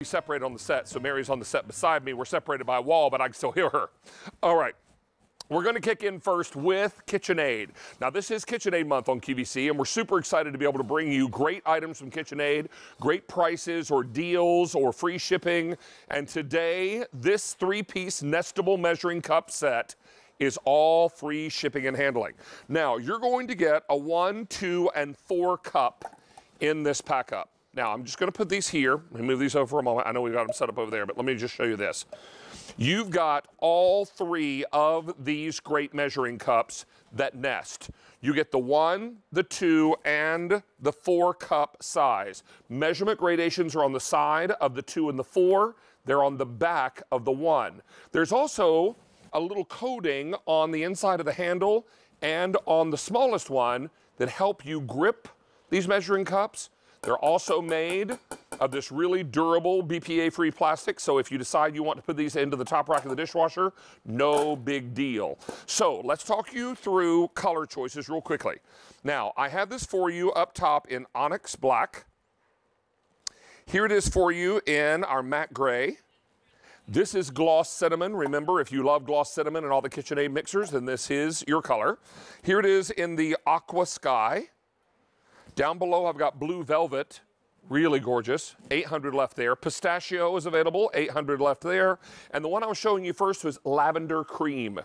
We separate on the set, so Mary's on the set beside me. We're separated by a wall, but I can still hear her. All right, we're going to kick in first with KitchenAid. Now, this is KitchenAid month on QVC, and we're super excited to be able to bring you great items from KitchenAid, great prices or deals or free shipping. And today, this three-piece nestable measuring cup set is all free shipping and handling. Now, you're going to get a 1, 2, and 4 cup in this pack up. Now, I'm just going to put these here. Let me move these over for a moment. I know we've got them set up over there, but let me just show you this. You've got all three of these great measuring cups that nest. You get the 1, the 2, and the 4 cup size. Measurement gradations are on the side of the 2 and the 4. They're on the back of the 1. There's also a little coating on the inside of the handle and on the smallest one that help you grip these measuring cups. They're also made of this really durable BPA-free plastic, so if you decide you want to put these into the top rack of the dishwasher, no big deal. So let's talk you through color choices real quickly. Now, I have this for you up top in Onyx Black. Here it is for you in our matte gray. This is gloss cinnamon. Remember, if you love gloss cinnamon and all the KitchenAid mixers, then this is your color. Here it is in the aqua sky. Down below, I've got blue velvet, really gorgeous, 800 left there. Pistachio is available, 800 left there. And the one I was showing you first was lavender cream,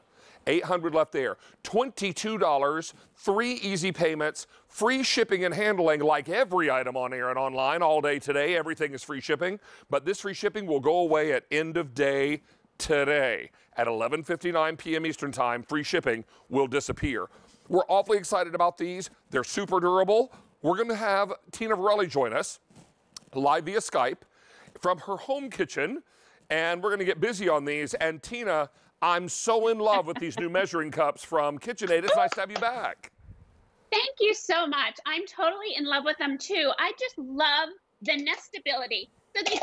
800 left there. $22, 3 easy payments, free shipping and handling like every item on air and online all day today. Everything is free shipping, but this free shipping will go away at end of day today. At 11:59 p.m. Eastern time, free shipping will disappear. We're awfully excited about these. They're super durable. We're going to have Tina Varelli join us live via Skype from her home kitchen, and we're going to get busy on these. And Tina, I'm so in love with these new measuring cups from KitchenAid. It's nice to have you back. Thank you so much. I'm totally in love with them too. I just love the nestability. So they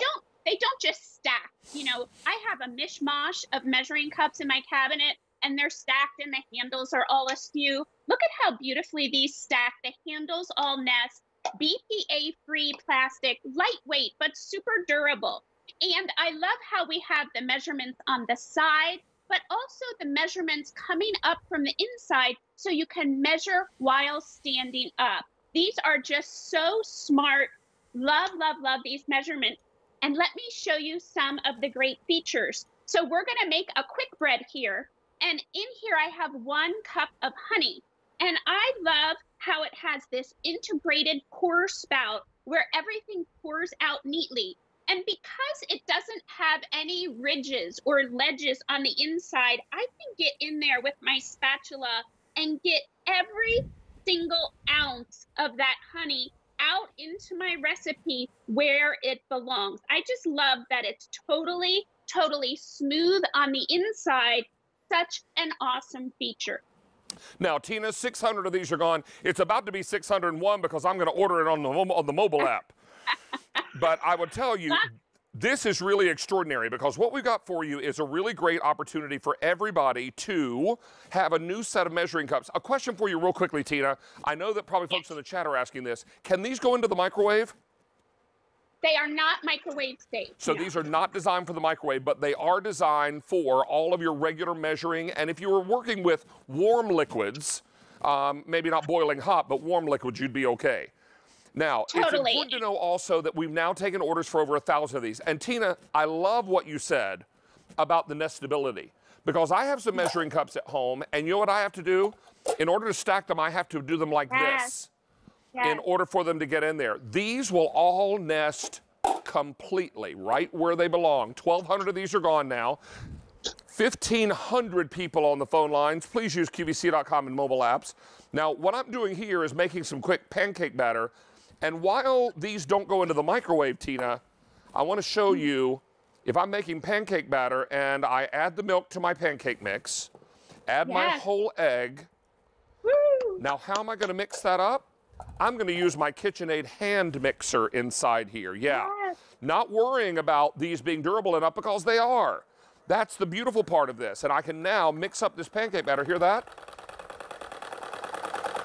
don't just stack. You know, I have a mishmash of measuring cups in my cabinet, and they're stacked, and the handles are all askew. Look at how beautifully these stack. The handles all nest, BPA-free plastic, lightweight, but super durable. And I love how we have the measurements on the side, but also the measurements coming up from the inside so you can measure while standing up. These are just so smart. Love, love, love these measurements. And let me show you some of the great features. So we're gonna make a quick bread here. And in here, I have 1 cup of honey. And I love how it has this integrated pour spout where everything pours out neatly. And because it doesn't have any ridges or ledges on the inside, I can get in there with my spatula and get every single ounce of that honey out into my recipe where it belongs. I just love that it's totally, totally smooth on the inside. Such an awesome feature. Now, Tina, 600 of these are gone. It's about to be 601 because I'm going to order it on the mobile app. But I would tell you, this is really extraordinary because what we've got for you is a really great opportunity for everybody to have a new set of measuring cups. A question for you real quickly, Tina. I know that probably folks in the chat are asking this. Can these go into the microwave? They are not microwave safe. So no. These are not designed for the microwave, but they are designed for all of your regular measuring. And if you were working with warm liquids, maybe not boiling hot, but warm liquids, you'd be okay. Now, totally. It's important to know also that we've now taken orders for over 1,000 of these. And Tina, I love what you said about the nestability, because I have some measuring cups at home, and you know what I have to do? In order to stack them, I have to do them like this. Yes. In order for them to get in there. These will all nest completely right where they belong. 1,200 of these are gone now. 1,500 people on the phone lines. Please use QVC.com and mobile apps. Now, what I'm doing here is making some quick pancake batter. And while these don't go into the microwave, Tina, I want to show you if I'm making pancake batter and I add the milk to my pancake mix, add my whole egg. Woo. Now, how am I going to mix that up? I'm going to use my KitchenAid hand mixer inside here. Yeah. Yes. Not worrying about these being durable enough because they are. That's the beautiful part of this. And I can now mix up this pancake batter. Hear that?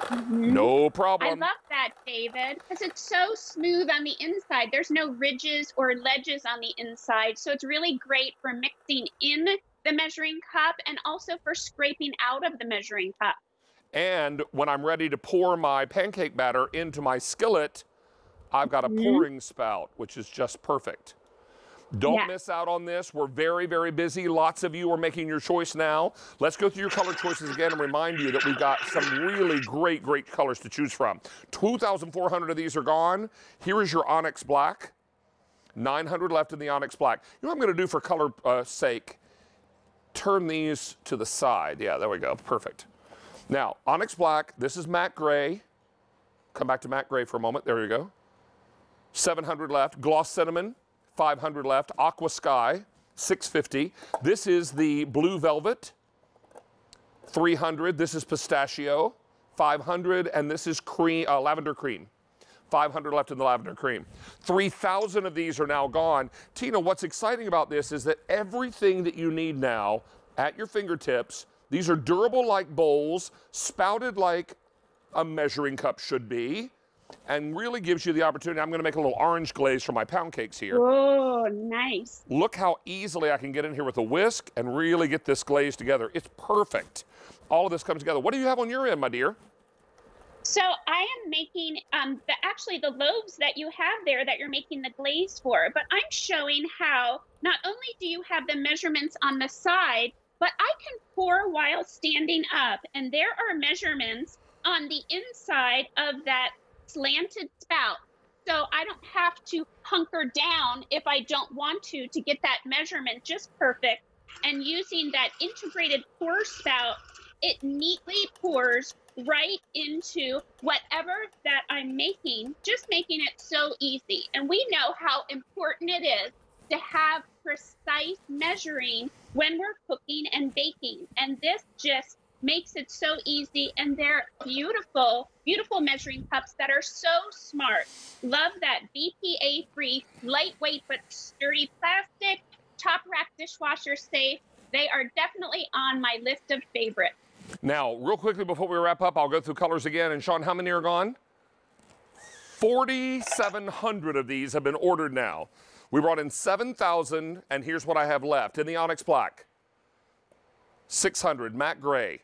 Mm-hmm. No problem. I love that, David, because it's so smooth on the inside. There's no ridges or ledges on the inside, so it's really great for mixing in the measuring cup and also for scraping out of the measuring cup. And when I'm ready to pour my pancake batter into my skillet, I've got a pouring spout, which is just perfect. Don't miss out on this. We're very, very busy. Lots of you are making your choice now. Let's go through your color choices again and remind you that we've got some really great, great colors to choose from. 2,400 of these are gone. Here is your Onyx Black. 900 left in the Onyx Black. You know what I'm going to do for color sake? Turn these to the side. Yeah, there we go. Perfect. Now, Onyx Black, this is matte gray. Come back to matte gray for a moment. There you go. 700 left. Gloss Cinnamon, 500 left. Aqua Sky, 650. This is the Blue Velvet, 300. This is Pistachio, 500. And this is cream, Lavender Cream, 500 left in the Lavender Cream. 3,000 of these are now gone. Tina, what's exciting about this is that everything that you need now at your fingertips. These are durable like bowls, spouted like a measuring cup should be, and really gives you the opportunity. I'm going to make a little orange glaze for my pound cakes here. Oh, nice. Look how easily I can get in here with a whisk and really get this glaze together. It's perfect. All of this comes together. What do you have on your end, my dear? So I am making actually the loaves that you have there that you're making the glaze for, but I'm showing how not only do you have the measurements on the side, but I can pour while standing up, and there are measurements on the inside of that slanted spout. So I don't have to hunker down if I don't want to get that measurement just perfect. And using that integrated pour spout, it neatly pours right into whatever that I'm making, just making it so easy. And we know how important it is to have precise measuring when we're cooking and baking. And this just makes it so easy. And they're beautiful, beautiful measuring cups that are so smart. Love that BPA-free, lightweight but sturdy plastic, top rack dishwasher safe. They are definitely on my list of favorites. Now, real quickly before we wrap up, I'll go through colors again. And Sean, how many are gone? 4,700 of these have been ordered now. We brought in 7,000, and here's what I have left. In the Onyx Black, 600, matte gray,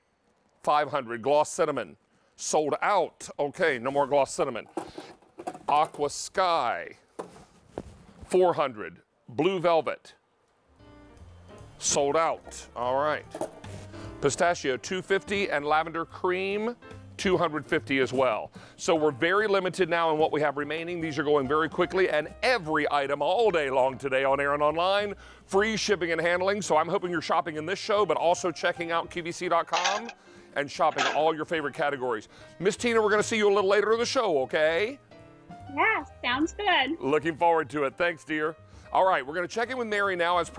500, gloss cinnamon, sold out. Okay, no more gloss cinnamon. Aqua Sky, 400, blue velvet, sold out. All right. Pistachio, 250, and lavender cream, 250 as well. So we're very limited now in what we have remaining. These are going very quickly, and every item all day long today on air and online, free shipping and handling. So I'm hoping you're shopping in this show, but also checking out QVC.com and shopping all your favorite categories. Miss Tina, we're gonna see you a little later in the show, okay? Yeah, sounds good. Looking forward to it. Thanks, dear. All right, we're gonna check in with Mary now as promised.